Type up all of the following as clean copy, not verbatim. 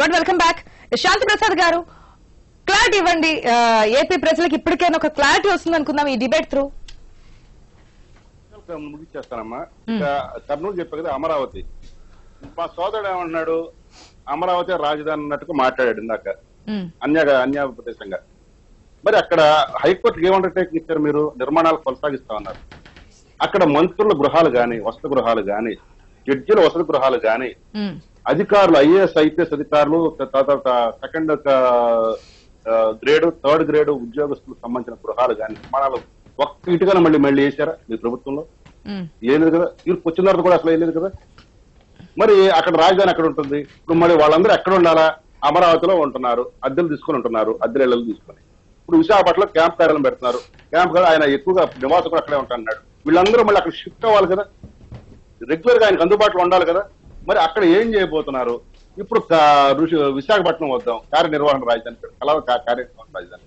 Welcome back Shanti Prasad गारू clarity इव्వండి AP ప్రజలకు ఇప్పటికైనా ఒక క్లారిటీ వస్తుంది అనుకుందాం ఈ డిబేట్ త్రూ ముగిచేస్తానమ్మా ఇక కర్నూలు చెప్పే కదా అమరావతి మా సోదరుడు ఏమన్నాడు అమరావతి రాజధాని అన్నట్టుగా మాట్లాడాడు ఇందాక అన్యాయ ప్రదేశంగా మరి అక్కడ హైకోర్టు ఏమండర్టేకింగ్ ఇచ్చారు మీరు నిర్మాణాలు కొనసాగిస్తా ఉన్నారు అక్కడ మంత్రుల గృహాలు గాని వసతి గృహాలు గాని జడ్జిల వసతి గృహాలు గాని అధికారులు ఐఏఎస్ ఐపీఎస్ అధికారులు సెకండ్ గ్రేడ్ థర్డ్ గ్రేడ్ ఉద్యోగస్తులకు సంబంధించిన గృహాలు కానీ నిర్మాణాలు ఒక్క ఇటుగా మళ్ళీ మళ్ళీ వేశారా మీ ప్రభుత్వంలో ఏం లేదు కదా ఇరుకు వచ్చిన తర్వాత కూడా అసలు ఏం లేదు కదా మరి అక్కడ రాజధాని అక్కడ ఉంటుంది ఇప్పుడు మరి వాళ్ళందరూ ఎక్కడ ఉండాలా అమరావతిలో ఉంటున్నారు అద్దెలు తీసుకుని ఉంటున్నారు అద్దెలు ఇళ్ళు తీసుకుని ఇప్పుడు విశాఖపట్నంలో క్యాంప్ కార్యాలయం పెడుతున్నారు క్యాంప్ కదా ఆయన ఎక్కువగా నివాసం కూడా అక్కడే ఉంటా అన్నాడు వీళ్ళందరూ మళ్ళీ అక్కడ షిఫ్ట్ అవ్వాలి కదా రెగ్యులర్ గా ఆయనకు అందుబాటులో ఉండాలి కదా మరి అక్కడ ఏం చేయబోతున్నారు ఇప్పుడు విశాఖపట్నం వద్దాం కార్యనిర్వహణ రాజధాని కార్యనిర్వహణ రాజధాని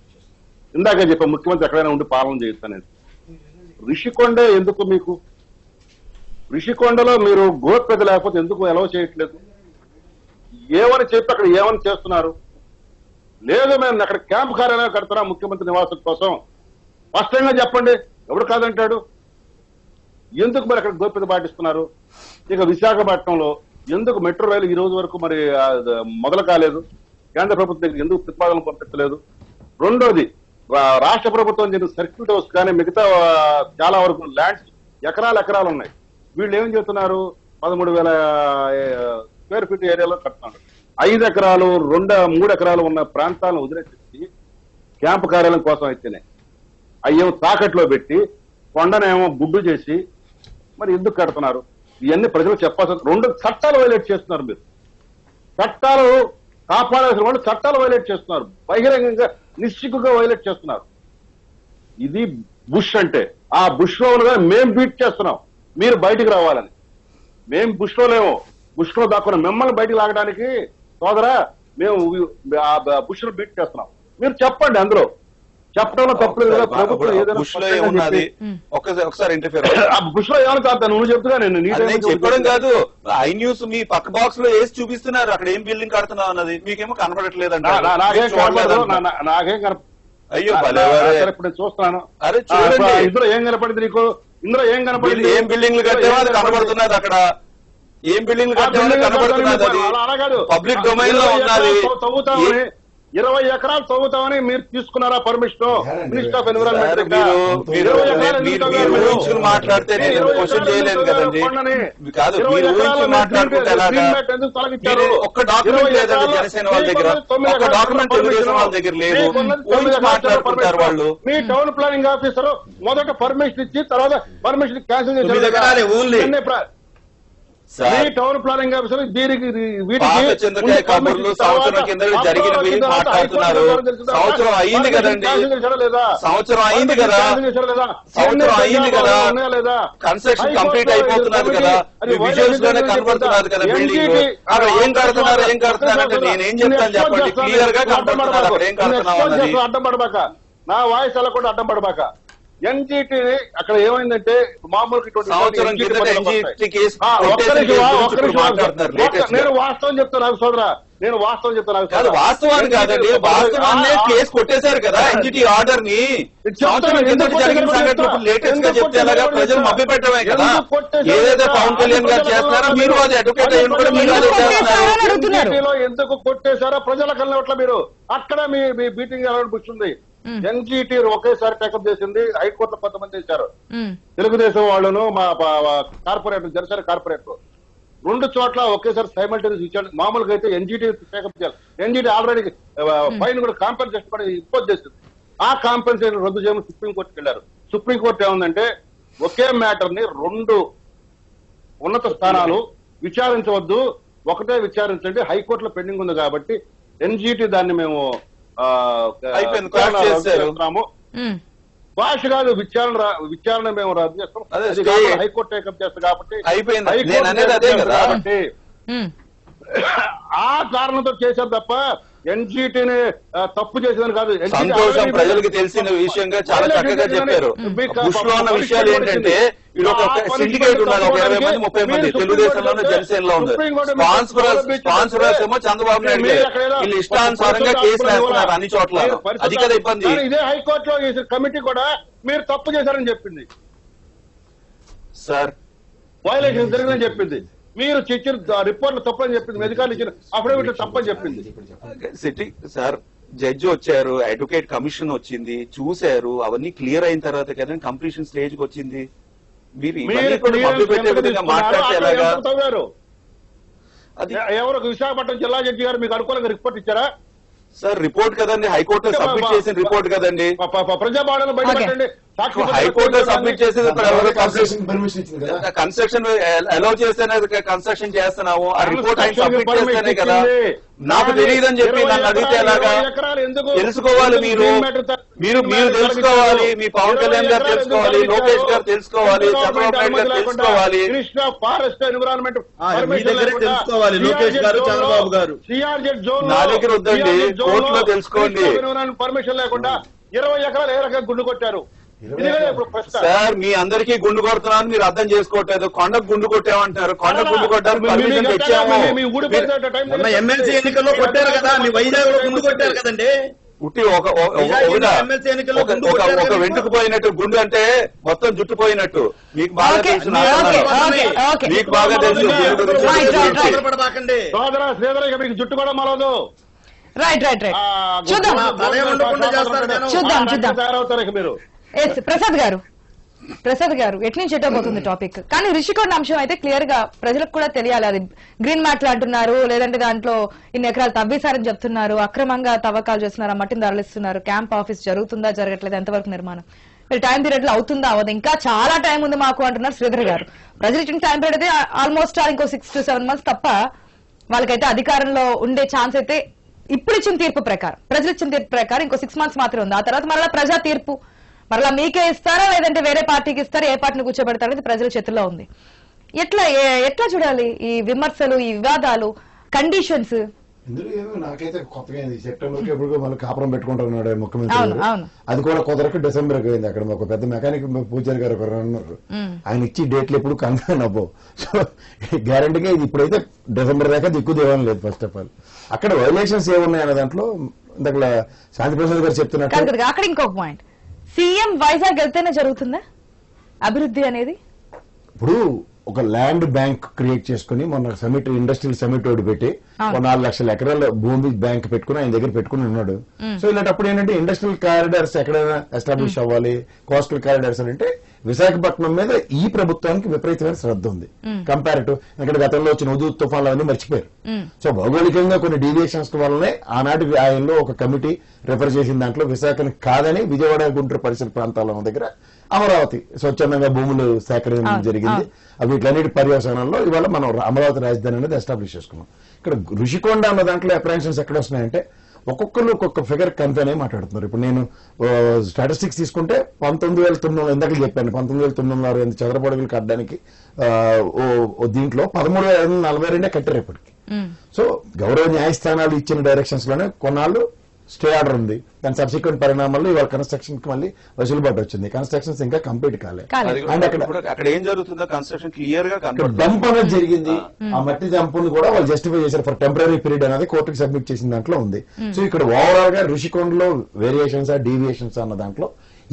ఇందాక చెప్పా ముఖ్యమంత్రి ఎక్కడైనా ఉండి పాలన చేస్తాను రిషికొండ ఎందుకు మీకు రిషికొండలో మీరు గోప్యత లేకపోతే ఎందుకు అలౌ చేయట్లేదు ఏమని చెప్పి అక్కడ ఏమని చేస్తున్నారు లేదు మేము అక్కడ క్యాంప్ కార్యాలయం కడుతున్నా ముఖ్యమంత్రి నివాసం కోసం స్పష్టంగా చెప్పండి ఎవరు కాదంటాడు ఎందుకు మరి అక్కడ గోప్యత పాటిస్తున్నారు ఇక విశాఖపట్నంలో ఎందుకు మెట్రో రైలు ఈ రోజు వరకు మరి మొదలు కాలేదు కేంద్ర ప్రభుత్వం దగ్గర ఎందుకు ప్రతిపాదనలు పంపించలేదు రెండోది రాష్ట్ర ప్రభుత్వం జరిగిన సర్క్యూట్ హౌస్ కానీ మిగతా చాలా వరకు ల్యాండ్స్ ఎకరాలు ఎకరాలు ఉన్నాయి వీళ్ళు ఏం చేస్తున్నారు 13,000 స్క్వేర్ ఫీట్ ఏరియాలో కడుతున్నారు 5 ఎకరాలు 2-3 ఎకరాలు ఉన్న ప్రాంతాలను వదిలేసి క్యాంపు కార్యాలయం కోసం అయితేనే అయ్యేమో తాకట్లో పెట్టి కొండనేమో గుడ్డు చేసి మరి ఎందుకు కడుతున్నారు ఇవన్నీ ప్రజలు చెప్పాల్సిన రెండు చట్టాలు వైలేట్ చేస్తున్నారు మీరు చట్టాలు కాపాడాల్సిన వాళ్ళు చట్టాలు వైలేట్ చేస్తున్నారు బహిరంగంగా నిశ్చిక్కుగా వైలేట్ చేస్తున్నారు ఇది బుష్ అంటే ఆ బుష్ లో మేము బీట్ చేస్తున్నాం మీరు బయటకు రావాలని మేము బుష్ లో లేమో బుష్ లో దాక్కున్నాం మిమ్మల్ని బయటకు లాగడానికి సోదరా మేము బుష్ లో బీట్ చేస్తున్నాం మీరు చెప్పండి అందులో చెప్పడంలో తప్పలేదు కదా ప్రభుత్వం నువ్వు చెప్తున్నా నేను చెప్పడం కాదు ఐ న్యూస్ మీ పక్క బాక్స్ లో వేసి చూపిస్తున్నారు అక్కడ ఏం బిల్డింగ్ కడుతున్నావు అన్నది మీకేమో కనపడట్లేదండి నాకేం కనపడ అయ్యో ఇప్పుడు చూస్తున్నాను అరే చూడండి ఇందులో ఏం కనపడింది నీకు ఇందులో ఏం కనపడింది ఏం బిల్డింగ్లు కట్టేమో అది కనపడుతున్నది అక్కడ ఏం బిల్డింగ్లు కట్టేమో కనపడుతున్నది అది పబ్లిక్ డొమైన్ లో ఉన్నది 20 ఎకరాలు తవ్వుతామని మీరు తీసుకున్నారా పర్మిషన్ మినిస్టర్ ఆఫ్ ఎన్విరాన్మెంట్ మాట్లాడితే ఒక్క డాక్యుమెంట్ లేదండి జనసేన వాళ్ళ దగ్గర ఒక్క డాక్యుమెంట్ తెలుగుదేశం వాళ్ళ దగ్గర లేదు మాట్లాడుకుంటారు వాళ్ళు మీ టౌన్ ప్లానింగ్ ఆఫీసర్ మొదట పర్మిషన్ ఇచ్చి తర్వాత పర్మిషన్ క్యాన్సిల్ చేశారు ఓన్లీ టౌన్ ప్లానింగ్ ఆఫీసర్ దీనికి చంద్రకాయ కబుర్లు సంవత్సరం కింద జరిగినవి మాట్లాడుతున్నారు సంవత్సరం అయింది కదండి సంవత్సరం అయింది కదా సంవత్సరం అయింది కదా కన్స్ట్రక్షన్ కంప్లీట్ అయిపోతున్నారు కదా విజువల్స్ లోనే కనబడుతున్నారు కదా బిల్డింగ్ అక్కడ ఏం కడుతున్నారు ఏం కడుతున్నారు అంటే నేనేం చెప్తాను చెప్పండి క్లియర్ గా కనబడుతున్నారు అక్కడ ఏం కడుతున్నావు అడ్డం పడబాక నా వాయిస్ అలా కూడా అడ్డం పడబాక ఎన్జీటీ అక్కడ ఏమైందంటే మామూలుగా నేను వాస్తవం చెప్తాను నాకు సోదరా నేను వాస్తవం చెప్తాను వాస్తవాన్ని కాదండి వాస్తవాన్ని కేసు కొట్టేశారు కదా ఎన్జీటీ ఆర్డర్ ని లేటెస్ట్ గా చెప్తే అలాగా ప్రజలు మభ్య పెట్టమే కదా ఏదైతే పవన్ కళ్యాణ్ గారు చేస్తున్నారో మీరు అది అడ్వకేట్ అయ్యి మీరు అదే చేస్తున్నారు ఎందుకు కొట్టేశారో ప్రజల కళ్ళ మీరు అక్కడ మీ మీటింగ్ అలవాటు కూర్చుంది ఎన్జీటీ ఒకేసారి టేకప్ చేసింది హైకోర్టులో కొంతమంది చేశారు తెలుగుదేశం వాళ్ళను మా కార్పొరేటర్ జనసేన కార్పొరేటర్ 2 చోట్ల ఒకేసారి సైమల్టేనియస్ ఇచ్చాడు మామూలుగా అయితే ఎన్జీటీ టేకప్ చేయాలి ఎన్జీటీ ఆల్రెడీ ఫైన్ కూడా కాంపెన్సేషన్ కూడా ఇంపోజ్ చేసింది ఆ కాంపెన్సేషన్ రద్దు చేయమని సుప్రీంకోర్టుకి వెళ్ళారు సుప్రీంకోర్టు ఏముందంటే ఒకే మ్యాటర్ ని 2 ఉన్నత స్థానాలు విచారించవద్దు ఒకటే విచారించండి హైకోర్టులో పెండింగ్ ఉంది కాబట్టి ఎన్జీటీ దాన్ని మేము భాష కాదు విచారణ మేము రద్దు చేస్తాం హైకోర్టు టేకప్ చేస్తాం కాబట్టి అయిపోయింది అదే కాబట్టి ఆ आ कारण तो చేశారు తప్ప NGT ని తప్పు చేశారని కాదు సంతోషం ప్రజలకు తెలిసిన విషయంగా చాలా చక్కగా చెప్పారు బుష్లో ఉన్న విషయాలు ఏంటంటే ఇది ఒక సిండికేట్ ఉన్నారు 20 మంది 30 మంది తెలుగుదేశంలోనే జనసేనలో ఉంది స్పాన్సరర్స్ ఏమో చంద్రబాబు నాయుడు వీళ్ళు ఇష్టానుసారంగా కేసులు వేస్తున్నారు అన్ని చోట్ల అది కదా ఇబ్బంది ఇదే హైకోర్టులో ఈ కమిటీ కూడా మీరు తప్పు చేశారని చెప్పింది సార్ వైలేషన్ జరిగిందని చెప్పింది रिपोर्ट तपन जज अडवोकेट कमीशन चूसर अवी क्लियर अयिन तर्वात कंप्लीशन स्टेज विशाखपट्टनम जिला जज गारु रिपोर्ट इच्चारा सर रिपोर्ट कदमी हाईकोर्ट सबमिट रिपोर्ट कदमी प्रजापालन बैठक हाईकोर्ट सबमिट कंस्ट्रक्शन अलो कंस्ट्रक्शन आ रिपोर्ट आये सबमिट कदा Pawan Kalyan garu Lokesh garu Chandrababu garu CRZ zone court permission लेकुंडा 20 एकराल गुंडु कोट्टारु సార్ మీ అందరికీ గుండు కొడుతున్నాను మీరు అర్థం చేసుకోవట్లేదు కొండకు గుండు కొట్టామంటారు కొండకు గుండు కొట్టారు పర్మిషన్ తెచ్చాము మన ఎమ్మెల్సీ ఎన్నికల్లో కొట్టారు కదా మీ వైజాగ్లో గుండు కొట్టారు కదండి పుట్టి ఒక ఒక వెంటుకుపోయినట్టు గుండు అంటే మొత్తం జుట్టుపోయినట్టు మీకు బాగా తెలుసు మీకు బాగా తెలుసు సోదరా శ్రీధర్ ఇక మీకు జుట్టు కూడా మరవదు రైట్ రైట్ రైట్ చూద్దాం చూద్దాం చూద్దాం తయారవుతారు ఇక మీరు ప్రసాద్ గారు ఎట్లా చెట్టబోతుంది టాపిక్ కానీ రిషికొండ అంశం అయితే క్లియర్ గా ప్రజలకు కూడా తెలియాలి అది గ్రీన్ మ్యాట్లు అంటున్నారు లేదంటే దాంట్లో ఇన్ని ఎకరాలు తవ్వేశారని చెప్తున్నారు అక్రమంగా తవ్వకాలు చేస్తున్నారు మట్టిని తరలిస్తున్నారు క్యాంప్ ఆఫీస్ జరుగుతుందా జరగట్లేదు ఎంతవరకు నిర్మాణం టైం పీరియడ్ లో అవుతుందా అవదా ఇంకా చాలా టైం ఉంది మాకు అంటున్నారు శ్రీధర్ గారు ప్రజలు ఇచ్చిన టైం పీరియడ్ అయితే ఆల్మోస్ట్ ఇంకో 6 to 7 months తప్ప వాళ్ళకైతే అధికారంలో ఉండే ఛాన్స్ అయితే ఇప్పుడు ఇచ్చిన తీర్పు ప్రకారం ప్రజలు ఇచ్చిన తీర్పు ప్రకారం ఇంకో 6 months మాత్రమే ఉంది ఆ తర్వాత మరలా ప్రజా తీర్పు మరలా మీకే ఇస్తారా లేదంటే వేరే పార్టీకి ఇస్తారా ఏ పార్టీని కూర్చోబెడతారు అనేది ప్రజల చేతుల్లో ఉంది ఎట్లా చూడాలి ఈ విమర్శలు ఈ వివాదాలు కండిషన్స్ నాకైతే కొత్తగా సెప్టెంబర్కి ఎప్పుడు మళ్ళీ కాపురం పెట్టుకుంటున్నాడు ముఖ్యమంత్రి అది కూడా కుదరకు డిసెంబర్కి అయింది అక్కడ ఒక పెద్ద మెకానిక్ పూజారి గారు ఒకరు అన్నారు ఆయన ఇచ్చి డేట్లు ఎప్పుడు కన్ఫర్మ్ అవ్వవు సో గ్యారంటీగా ఇది ఇప్పుడైతే డిసెంబర్ దాకా దిక్కు దేవం లేదు ఫస్ట్ ఆఫ్ ఆల్ అక్కడ వైలేషన్స్ ఏమున్నాయన్న దాంట్లో ఇందాక శాంతి ప్రసాద్ గారు చెప్తున్నట్టు అక్కడ ఇంకో పాయింట్ సీఎం వైజాగ్ వెళ్తేనే జరుగుతుందా అభివృద్ధి అనేది ఇప్పుడు ఒక ల్యాండ్ బ్యాంక్ క్రియేట్ చేసుకుని మొన్న సమిట్ ఇండస్ట్రియల్ సమిట్ ఒకటి పెట్టి 4 లక్షల ఎకరాల భూమి బ్యాంక్ పెట్టుకుని ఆయన దగ్గర పెట్టుకుని ఉన్నాడు సో ఇలాంటప్పుడు ఏంటంటే ఇండస్ట్రియల్ కారిడార్స్ ఎక్కడైనా ఎస్టాబ్లిష్ అవ్వాలి కోస్టల్ కారిడార్స్ అంటే విశాఖపట్నం మీద ఈ ప్రభుత్వానికి విపరీతమైన శ్రద్ధ ఉంది కంపారిటివ్ ఇక్కడ గతంలో వచ్చిన హుదూద్ తుఫాన్లు అవన్నీ మర్చిపోయారు సో భౌగోళికంగా కొన్ని డీవియేషన్స్ వల్లనే ఆనాటి ఆయనలో ఒక కమిటీ రిఫర్ చేసిన దాంట్లో విశాఖని కాదని విజయవాడ గుంటూరు పరిసర ప్రాంతాల దగ్గర అమరావతి స్వచ్ఛందంగా భూములు సేకరించడం జరిగింది అవి వీటన్నిటి పర్యవసానంలో ఇవాళ మనం అమరావతి రాజధాని అనేది ఎస్టాబ్లిష్ చేసుకున్నాం ఇక్కడ ఋషికొండ అన్న దాంట్లో అప్రహెన్షన్స్ ఎక్కడ వస్తున్నాయంటే ఒక్కొక్కరు ఒక్కొక్క ఫిగర్ కంపెనీ మాట్లాడుతున్నారు ఇప్పుడు నేను స్టాటిస్టిక్స్ తీసుకుంటే 19,900 ఇందాక చెప్పాను 19,960 చదరపు అడుగులు కట్టడానికి దీంట్లో 13,042 కట్టారు ఇప్పటికి సో గౌరవ న్యాయస్థానాలు ఇచ్చిన డైరెక్షన్స్ లోనే కొన్నాళ్ళు స్టే ఆర్డర్ ఉంది దాని సబ్సిక్వెంట్ పరిణామాల్లో ఇవాళ కన్స్ట్రక్షన్ కి మళ్ళీ వసూలుబాటు వచ్చింది కన్స్ట్రక్షన్స్ ఇంకా కంప్లీట్ కాలేదు అండ్ అక్కడ ఏం జరుగుతుందో కన్స్ట్రక్షన్ క్లియర్ గా డంప్ అనేది జరిగింది ఆ మట్టి డంప్ను కూడా వాళ్ళు జస్టిఫై చేశారు ఫర్ టెంపరీ పీరియడ్ అనేది కోర్టుకి సబ్మిట్ చేసిన దాంట్లో ఉంది సో ఇక్కడ ఓవరాల్ గా ఋషికొండలో వేరియేషన్స్ డీవియేషన్స్ అన్న దాంట్లో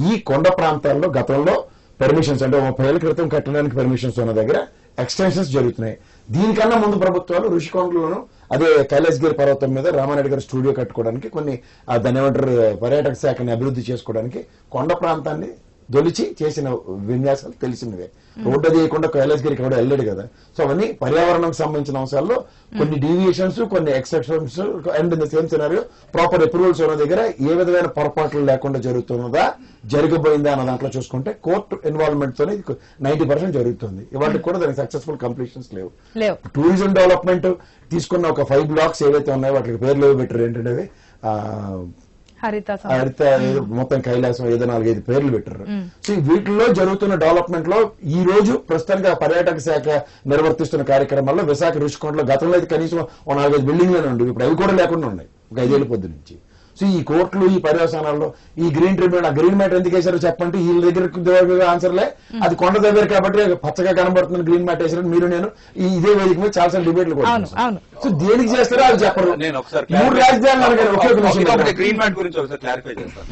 ఈ కొండ ప్రాంతాల్లో గతంలో పర్మిషన్స్ అంటే 30 ఏళ్ల క్రితం కట్టడానికి పర్మిషన్స్ ఉన్న దగ్గర ఎక్స్టెన్షన్స్ జరుగుతున్నాయి దీనికన్నా ముందు ప్రభుత్వాలు ఋషికొండలోనూ అదే కైలాసగిరి పర్వతం మీద రామారెడ్డి గారి స్టూడియో కట్టుకోవడానికి కొన్ని దాని ఏమంటారు పర్యాటక శాఖని అభివృద్ధి చేసుకోవడానికి కొండ ప్రాంతాన్ని దొలిచి చేసిన విన్యాసాలు తెలిసినవే రోడ్డు అది వేయకుండా కైలాసగిరికి కూడా వెళ్ళాడు కదా సో అవన్నీ పర్యావరణకు సంబంధించిన అంశాల్లో కొన్ని డీవియేషన్స్ కొన్ని exceptions and in the same scenario proper approvals ఉన్న దగ్గర ఏ విధమైన పొరపాట్లు లేకుండా జరుగుతున్నదా జరిగిపోయిందా అన్న దాంట్లో చూసుకుంటే కోర్టు ఇన్వాల్వ్మెంట్ తోనే 90% జరుగుతుంది ఇవాళ కూడా దానికి సక్సెస్ఫుల్ కంప్లీషన్స్ లేవు టూరిజం డెవలప్మెంట్ తీసుకున్న ఒక 5 blocks ఏవైతే ఉన్నాయో వాటికి పేర్లు పెట్టారు ఏంటంటే హరిత మొత్తం కైలాసం ఏదో నాలుగైదు పేర్లు పెట్టారు. సో వీటిలో జరుగుతున్న డెవలప్మెంట్ లో ఈ రోజు ప్రస్తుతానికి పర్యాటక శాఖ నిర్వర్తిస్తున్న కార్యక్రమాల్లో విశాఖ రుషికొండలో గతంలో అయితే కనీసం 4-5 బిల్డింగ్లు ఉండేవి, ఇప్పుడు అవి కూడా లేకుండా ఉన్నాయి ఒక 5 ఏళ్ల పొద్దు నుంచి. సో ఈ కోర్టులు ఈ పర్యవసానాల్లో ఈ గ్రీన్ ట్రిబ్యునల్ గ్రీన్ మ్యాటర్ ఎందుకు వేశారో చెప్పండి, వీళ్ళ దగ్గర ఆన్సర్లే. అది కొండ దగ్గర కాబట్టి పచ్చగా కనబడుతున్న గ్రీన్ మ్యాటర్ వేసారు. మీరు నేను ఇదే వేదిక మీద చాలా డిబేట్లు కూడా సో దేనికి చేస్తారో అది చెప్పరు. మూడు రాజధానులు గ్రీన్ మ్యాట్ గురించి ఒకసారి క్లారిఫై చేస్తాను.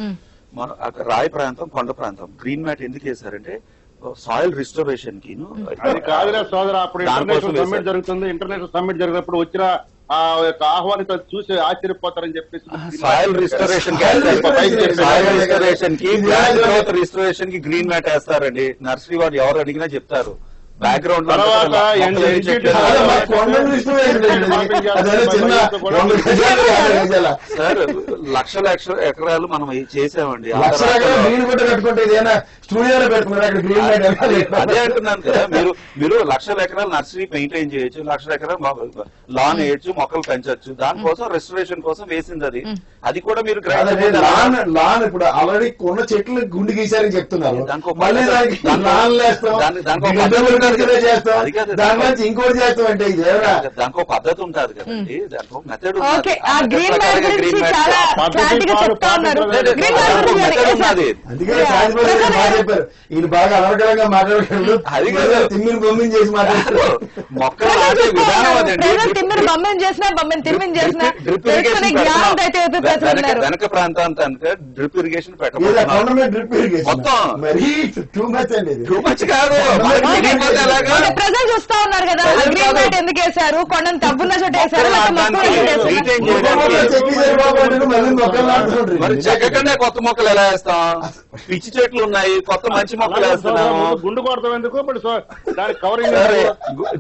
మనం రాయ ప్రాంతం కొండ ప్రాంతం గ్రీన్ మ్యాట్ ఎందుకు వేశారంటే సాయిల్ రిస్టోరేషన్ కి. అది కాదులే సోదర, అప్పుడు ఇంటర్నేషనల్ సమ్మిట్ జరుగుతుంది, ఇంటర్నేషనల్ సమ్మిట్ జరిగినప్పుడు వచ్చిన ఆ యొక్క ఆహ్వానిత చూసి ఆశ్చర్యపోతారని చెప్పేసి సాయిల్ రిస్టోరేషన్ కి గ్రీన్ మ్యాట్ వేస్తారండి. నర్సరీ వాడు ఎవరు అడిగినా చెప్తారు. బ్యాక్గ్రౌండ్ తర్వాత సార్ లక్షల ఎకరాలు మనం చేసామండి. అదే అంటున్నాను కదా, మీరు లక్షల ఎకరాలు నర్సరీ పెయింటైన్ చేయొచ్చు, లక్షల ఎకరాలు లాన్ వేయొచ్చు, మొక్కలు పెంచొచ్చు. దానికోసం రెస్టరేషన్ కోసం వేసింది అది. అది కూడా మీరు లాన్ ఇప్పుడు ఆల్రెడీ కొన్న చెట్లు గుండు గీశారని చెప్తున్నారు. దానికి ఇంకోటి చేస్తాం అంటే దానికి ఒక పద్ధతి ఉంటుంది కదండి, దానికి మెథడ్ ఉన్నది. అందుకే చెప్పారు ఈయన బాగా అనర్గళంగా మాట్లాడగలరు. అది కదా తిమ్మిని బొమ్మిని చేసి మాట్లాడారు. మొక్కలు వెనక ప్రాంతానికి కనుక డ్రిప్ ఇరిగేషన్ పెట్టాలి. డ్రిప్ ఇరిగేషన్ మొత్తం మరీ టూ మచ్ అండి, టూ మచ్ కాదు. ప్రజలు చూస్తా ఉన్నారు కదా గ్రీన్ మ్యాట్ ఎందుకు వేశారు, కొండను తబ్బున్న చోట వేశారు. మరి చెక్కకుండా కొత్త మొక్కలు ఎలా వేస్తాం? పిచ్చి చెట్లు ఉన్నాయి, కొత్త మంచి మొక్కలు వేస్తున్నాము. గుండు కొడతాం ఎందుకు?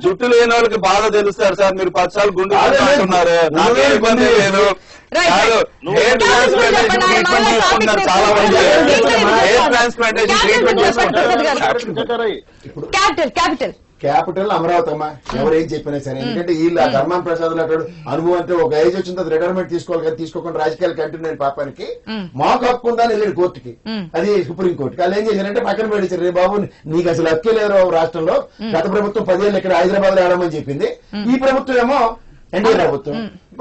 జుట్టు లేని వాళ్ళకి బాధ తెలుస్తారు సార్. మీరు 10 సార్లు గుండు కొడుతున్నారు, నాకే ఇబ్బంది లేదు. క్యాపిటల్ అమరావతి అమ్మా, ఎవరు ఏం చెప్పినా సరే. ఎందుకంటే వీళ్ళు ఆ ధర్మాన ప్రసాద్ అంటాడు అనుభవం అంటే ఒక ఏజ్ వచ్చిన తర్వాత రిటైర్మెంట్ తీసుకోవాలి కానీ తీసుకోకుండా రాజకీయాలు కంటిన్యూ అయిన పాపానికి మాకు హక్కు ఉందని వెళ్ళాడు కోర్టుకి, అది సుప్రీం కోర్టుకి. వాళ్ళు ఏం చేశారంటే పక్కన పెట్టించారు. బాబు నీకు అసలు హక్కు లేరు రాష్ట్రంలో. గత ప్రభుత్వం 10 ఏళ్ళు ఇక్కడ హైదరాబాద్ రావడమని చెప్పింది. ఈ ప్రభుత్వం ఏమో ఎన్డీఏ ప్రభుత్వం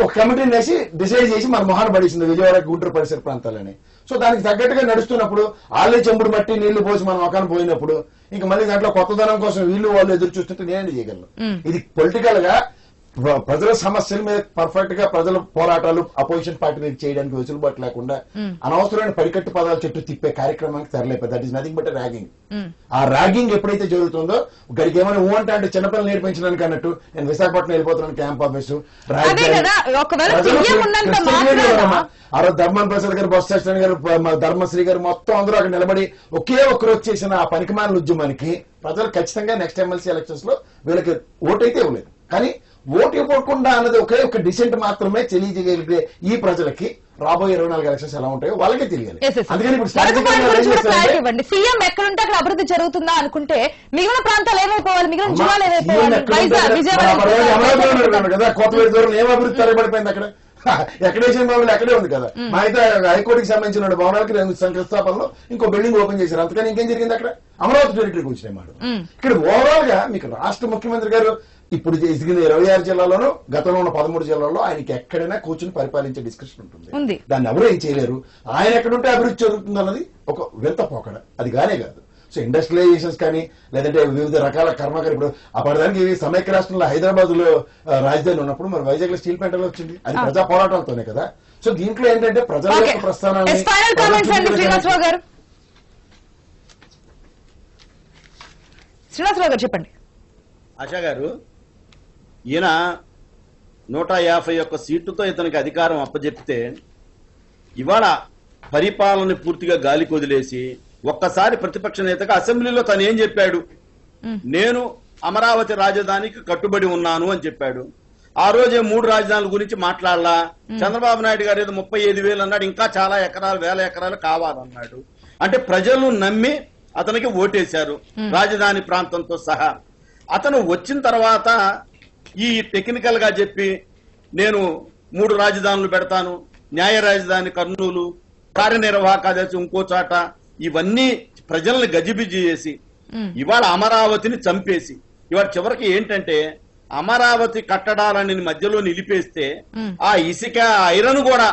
ఒక కమిటీని వేసి డిసైడ్ చేసి మన మొహాన పడేసింది విజయవాడ గుంటూరు పరిసర ప్రాంతాలని. సో దానికి తగ్గట్టుగా నడుస్తున్నప్పుడు వాళ్ళే చెంబుడు బట్టి నీళ్లు పోసి మనం మొఖాన్ని పోయినప్పుడు ఇంకా మళ్ళీ దాంట్లో కొత్తదనం కోసం వీళ్ళు వాళ్ళు ఎదురు చూస్తుంటే నేనే చేయగలను. ఇది పొలిటికల్ గా ప్రజల సమస్యల మీద పర్ఫెక్ట్ గా ప్రజల పోరాటాలు అపోజిషన్ పార్టీ మీద చేయడానికి వెసులుబాటు లేకుండా అనవసరమైన పరికట్టు పదాల చెట్టు తిప్పే కార్యక్రమానికి తెరలేపారు. That is nothing but ragging. ఆ ర్యాగింగ్ ఎప్పుడైతే జరుగుతుందో గడికి ఏమైనా ఊ అంటే అంటే చిన్నపిల్లలు నేర్పించడానికి అన్నట్టు నేను విశాఖపట్నం వెళ్ళిపోతున్నాను క్యాంప్ ఆఫీసు. ఆ రోజు ధర్మాన ప్రసాద్ గారు, బొత్స సత్యనారాయణ గారు, ధర్మశ్రీ గారు మొత్తం అందరూ అక్కడ నిలబడి ఒకే ఒక్కరోజు చేసిన ఆ పనికిమాలిన ఉద్యమానికి ప్రజలు ఖచ్చితంగా నెక్స్ట్ ఎమ్మెల్సీ ఎలక్షన్స్ లో వీళ్ళకి ఓటైతే ఇవ్వలేదు. కానీ ఓటు ఇవ్వకుండా అన్నది ఒకే ఒక డిసెంట్ మాత్రమే తెలియజేయగలిగే ఈ ప్రజలకి రాబోయే 24 ఎలక్షన్స్ ఎలా ఉంటాయో వాళ్ళకే తెలియాలి. అందుకని ఇప్పుడు సీఎం ఎక్కడుంటే అక్కడ అభివృద్ధి జరుగుతుందా అనుకుంటే మిగిలిన ప్రాంతాలు ఏమైపోవాలి, మిగిలిన జిల్లాలు ఏమైపోవాలి కదా. కొత్తవేటి దూరం ఏం అభివృద్ధి తరబడిపోయింది అక్కడ? ఎక్కడేషన్ భవనాలు అక్కడే ఉంది కదా. మా అయితే హైకోర్టుకి సంబంధించిన భవనాలకి శంకుస్థాపనలో ఇంకో బిల్డింగ్ ఓపెన్ చేశారు. అంతకని ఇంకేం జరిగింది అక్కడ? అమరావతి టెరిటరీకి వచ్చినాయి మాట. ఇక్కడ ఓవరాల్ గా మీకు రాష్ట్ర ముఖ్యమంత్రి గారు ఇప్పుడు 26 జిల్లాలోనూ, గతంలో ఉన్న 13 జిల్లాల్లో ఆయనకి ఎక్కడైనా కూర్చుని పరిపాలించే డిస్కషన్ ఉంటుంది. దాన్ని ఎవరు ఏం చేయలేరు. ఆయన ఎక్కడుంటే అభివృద్ధి జరుగుతుంది అన్నది ఒక వింత పోకడ, అది కానే కాదు. సో ఇండస్ట్రియలైజేషన్స్ కానీ లేదంటే వివిధ రకాల కర్మకారు. ఇప్పుడు అప్పటిదానికి సమైక్య రాష్ట్రంలో హైదరాబాద్ లో రాజధాని ఉన్నప్పుడు మరి వైజాగ్ లో స్టీల్ ప్లాంట్ వచ్చింది, అది ప్రజా పోరాటంతోనే కదా. సో దీంట్లో ఏంటంటే ప్రజల యొక్క ప్రస్థానాన్ని శ్రీనివాసరావు గారు చెప్పండి. ఆశా గారు, ఈయన 151 సీట్లతో ఇతనికి అధికారం అప్పజెప్తే ఇవాళ పరిపాలన పూర్తిగా గాలి కొదిలేసి ఒక్కసారి ప్రతిపక్ష నేతగా అసెంబ్లీలో తను ఏం చెప్పాడు? నేను అమరావతి రాజధానికి కట్టుబడి ఉన్నాను అని చెప్పాడు. ఆ రోజే 3 రాజధానుల గురించి మాట్లాడలా. చంద్రబాబు నాయుడు గారు ఏదో 35,000 అన్నాడు, ఇంకా చాలా ఎకరాలు వేల ఎకరాలు కావాలన్నాడు. అంటే ప్రజలు నమ్మి అతనికి ఓటేశారు రాజధాని ప్రాంతంతో సహా. అతను వచ్చిన తర్వాత ఈ టెక్నికల్ గా చెప్పి నేను 3 రాజధానులు పెడతాను, న్యాయ రాజధాని కర్నూలు, కార్యనిర్వాహక దర్శి ఇంకో చాట ఇవన్నీ ప్రజల్ని గజిబిజి చేసి ఇవాళ అమరావతిని చంపేసి ఇవాళ చివరికి ఏంటంటే అమరావతి కట్టడాలని మధ్యలో నిలిపేస్తే ఆ ఇసుక ఐరన్ కూడా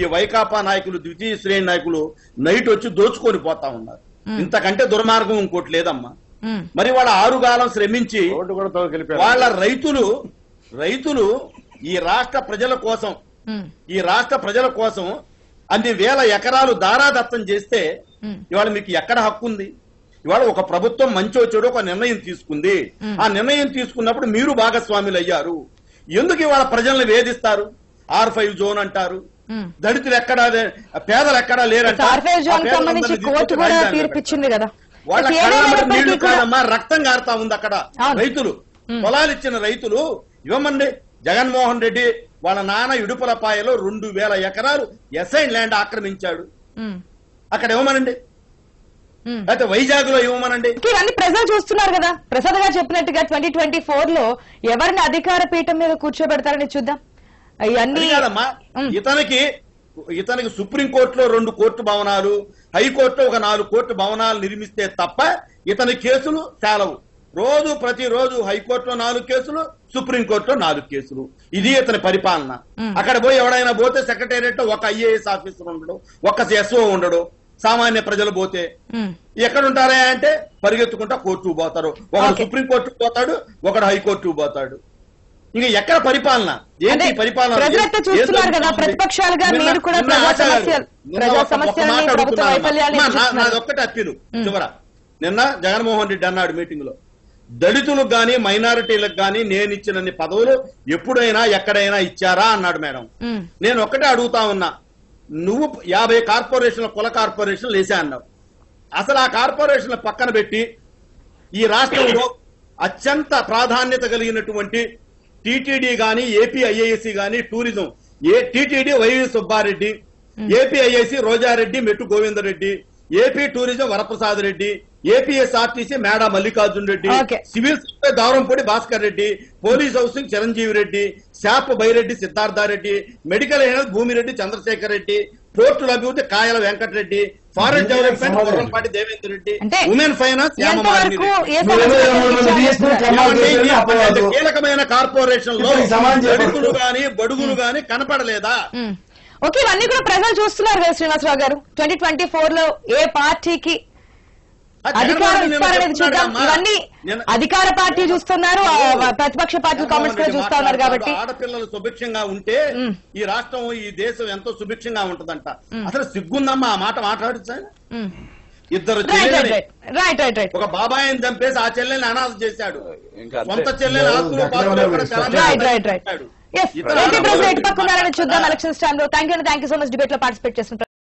ఈ వైకాపా నాయకులు ద్వితీయ శ్రేణి నాయకులు నైట్ వచ్చి దోచుకొని పోతా ఉన్నారు. ఇంతకంటే దుర్మార్గం ఇంకోటి లేదమ్మా. మరి వాళ్ళ ఆరుగాలం శ్రమించి వాళ్ళ రైతులు ఈ రాష్ట్ర ప్రజల కోసం అన్ని వేల ఎకరాలు దారాదత్తం చేస్తే ఇవాళ మీకు ఎక్కడ హక్కు ఉంది? ఇవాళ ఒక ప్రభుత్వం మంచో చెడో ఒక నిర్ణయం తీసుకుంది. ఆ నిర్ణయం తీసుకున్నప్పుడు మీరు భాగస్వాములు అయ్యారు. ఎందుకు ఇవాళ ప్రజల్ని వేధిస్తారు? R5 జోన్ అంటారు, దళితులు ఎక్కడా పేదలు ఎక్కడా లేరంటారు. వాళ్ళ నీళ్లు కాదమ్మా, రక్తం కారుతా ఉంది అక్కడ. రైతులు పొలాలు ఇచ్చిన రైతులు ఇవ్వమండి. జగన్మోహన్ రెడ్డి వాళ్ళ నాన్న ఇడుపులపాయలో 2000 ఎకరాలు ఎసైన్ ల్యాండ్ ఆక్రమించాడు. అక్కడ ఇవ్వమనండి, అయితే వైజాగ్ లో ఇవ్వమనండి. అన్ని ప్రజలు చూస్తున్నారు కదా. ప్రసాద్ గారు చెప్పినట్టుగా 2024 లో ఎవరిని అధికార పీఠం మీద కూర్చోబెడతారని చూద్దాం. కాదమ్మా, ఇతనికి సుప్రీంకోర్టులో 2 కోర్టు భవనాలు, హైకోర్టులో ఒక 4 కోర్టు భవనాలు నిర్మిస్తే తప్ప ఇతని కేసులు చాలవు. రోజు ప్రతిరోజు హైకోర్టులో 4 కేసులు, సుప్రీంకోర్టులో 4 కేసులు. ఇది ఇతని పరిపాలన. అక్కడ పోయి ఎవడైనా పోతే సెక్రటేరియట్ ఒక IAS ఆఫీసర్ ఉండడు, ఒక SO ఉండడు. సామాన్య ప్రజలు పోతే ఎక్కడుంటారా అంటే పరిగెత్తుకుంటా కోర్టుకు పోతారు. ఒకడు సుప్రీంకోర్టుకు పోతాడు, ఒకడు హైకోర్టుకు పోతాడు. ఇంకా ఎక్కడ పరిపాలన? ఏంటి పరిపాలన? చూస్తున్నారు కదా ప్రతిపక్షాలుగా. నాదొక్కటి అప్పీలు. చివర నిన్న జగన్మోహన్ రెడ్డి అన్నాడు మీటింగ్ లో, దళితులకు గాని మైనారిటీలకు గాని నేను ఇచ్చినన్ని పదవులు ఎప్పుడైనా ఎక్కడైనా ఇచ్చారా అన్నాడు. మేడం, నేను ఒక్కటే అడుగుతా ఉన్నా, నువ్వు 50 కార్పొరేషన్ల కుల కార్పొరేషన్లు వేసా అన్నావు. అసలు ఆ కార్పొరేషన్ల పక్కన పెట్టి ఈ రాష్ట్రంలో అత్యంత ప్రాధాన్యత కలిగినటువంటి టీటీడీ గాని, AP IAC గాని, tourism TTD YV Subbareddy, AP IAC Rojareddy Mettu Govindareddy, AP tourism Varaprasad Reddy, APSRTC Meda Mallikarjun Reddy, civil supply Dwarampudi Bhaskar Reddy, police housing Chiranjeevi Reddy, SAAP Byreddy Siddhartha Reddy, medical health Bhumireddy Chandrasekhar Reddy, పోర్టుల అభివృద్ధి Kayala Venkatareddy, forest development Gorrampati Devender Reddy, women finance కీలకమైన కార్పొరేషన్ లో దళితులు గాని బడుగులు గాని కనపడలేదా? ఓకే, ఇవన్నీ కూడా ప్రజలు చూస్తున్నారు కదా శ్రీనివాసరావు గారు. 2024 లో ఏ పార్టీకి అధికార పార్టీ చూస్తున్నారు, ప్రతిపక్ష పార్టీలు కామెంట్స్ కూడా చూస్తా ఉన్నారు. కాబట్టి ఆడపిల్లలు సుభిక్షంగా ఉంటే ఈ రాష్ట్రం ఈ దేశం ఎంతో సుభిక్షంగా ఉంటదంట. అసలు సిగ్గుందమ్మా ఆ మాట మాట్లాడచ్చు. ఇద్దరు ఒక బాబాయిని చంపేసి ఆ చెల్లెల్ని అనాథ చేశాడు. సొంత చెల్లెలు ఆస్తులు చూద్దాం. ఎలక్షన్స్ టైంలో thank you so much. Debate లో పార్టిసిపేట్ చేస్తున్నారు.